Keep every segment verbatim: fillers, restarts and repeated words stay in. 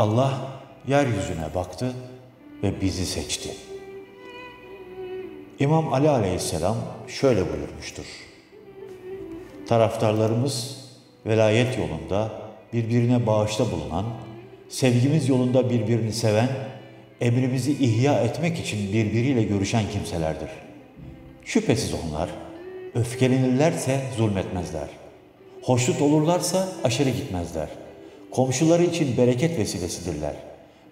Allah yeryüzüne baktı ve bizi seçti. İmam Ali aleyhisselam şöyle buyurmuştur. Taraftarlarımız velayet yolunda birbirine bağışta bulunan, sevgimiz yolunda birbirini seven, emrimizi ihya etmek için birbiriyle görüşen kimselerdir. Şüphesiz onlar öfkelenirlerse zulmetmezler. Hoşnut olurlarsa aşırı gitmezler. Komşuları için bereket vesilesidirler.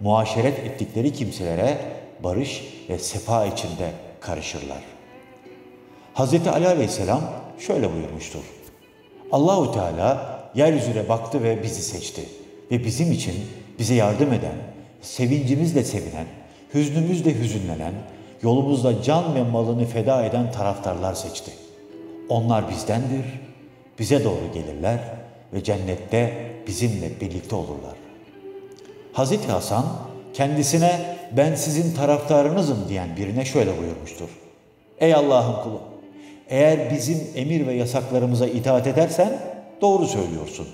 Muaşeret ettikleri kimselere barış ve sefa içinde karışırlar. Hazreti Ali aleyhisselam şöyle buyurmuştur. Allahu Teala yeryüzüne baktı ve bizi seçti. Ve bizim için bize yardım eden, sevincimizle sevinen, hüznümüzle hüzünlenen, yolumuzda can ve malını feda eden taraftarlar seçti. Onlar bizdendir, bize doğru gelirler ve cennette bizimle birlikte olurlar. Hazreti Hasan kendisine ben sizin taraftarınızım diyen birine şöyle buyurmuştur. Ey Allah'ın kulu! Eğer bizim emir ve yasaklarımıza itaat edersen doğru söylüyorsun.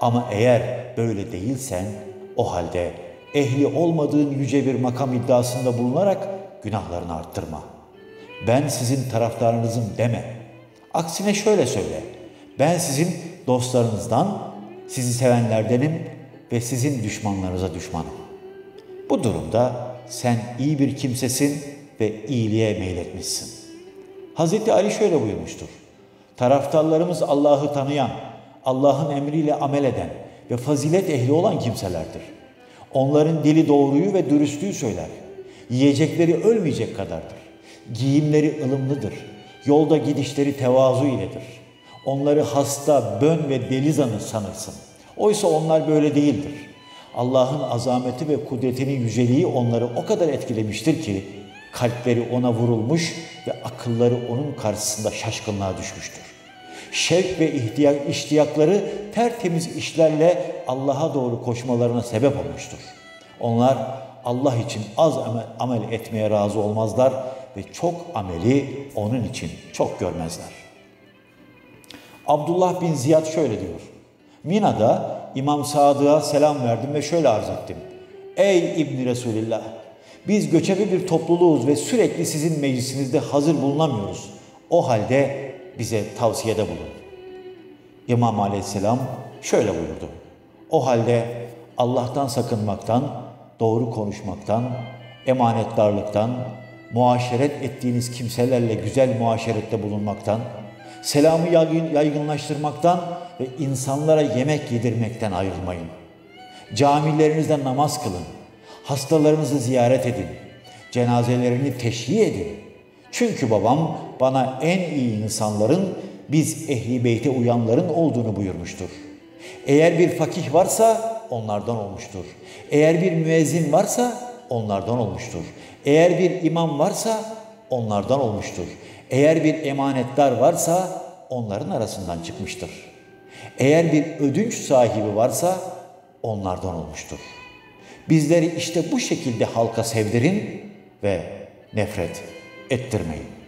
Ama eğer böyle değilsen o halde ehli olmadığın yüce bir makam iddiasında bulunarak günahlarını arttırma. Ben sizin taraftarınızım deme. Aksine şöyle söyle. Ben sizin dostlarınızdan, sizi sevenlerdenim ve sizin düşmanlarınıza düşmanım. Bu durumda sen iyi bir kimsesin ve iyiliğe meyletmişsin. Hazreti Ali şöyle buyurmuştur. Taraftarlarımız Allah'ı tanıyan, Allah'ın emriyle amel eden ve fazilet ehli olan kimselerdir. Onların dili doğruyu ve dürüstlüğü söyler. Yiyecekleri ölmeyecek kadardır. Giyimleri ılımlıdır. Yolda gidişleri tevazu iledir. Onları hasta, bön ve deli sanırsın. Oysa onlar böyle değildir. Allah'ın azameti ve kudretinin yüceliği onları o kadar etkilemiştir ki kalpleri ona vurulmuş ve akılları onun karşısında şaşkınlığa düşmüştür. Şevk ve ihtiyak, iştiyakları tertemiz işlerle Allah'a doğru koşmalarına sebep olmuştur. Onlar Allah için az amel, amel etmeye razı olmazlar ve çok ameli onun için çok görmezler. Abdullah bin Ziyad şöyle diyor. Mina'da İmam Sadık'a selam verdim ve şöyle arz ettim. Ey İbni Resulillah! Biz göçebe bir topluluğuz ve sürekli sizin meclisinizde hazır bulunamıyoruz. O halde bize tavsiyede bulun. İmam Aleyhisselam şöyle buyurdu. O halde Allah'tan sakınmaktan, doğru konuşmaktan, emanetdarlıktan, muaşeret ettiğiniz kimselerle güzel muaşerette bulunmaktan, selamı yaygınlaştırmaktan ve insanlara yemek yedirmekten ayrılmayın. Camilerinizde namaz kılın, hastalarınızı ziyaret edin, cenazelerini teşhiye edin. Çünkü babam bana en iyi insanların, biz ehli beyte uyanların olduğunu buyurmuştur. Eğer bir fakih varsa onlardan olmuştur. Eğer bir müezzin varsa onlardan olmuştur. Eğer bir imam varsa onlardan olmuştur. Eğer bir emanetdar varsa onların arasından çıkmıştır. Eğer bir ödünç sahibi varsa onlardan olmuştur. Bizleri işte bu şekilde halka sevdirin ve nefret ettirmeyin.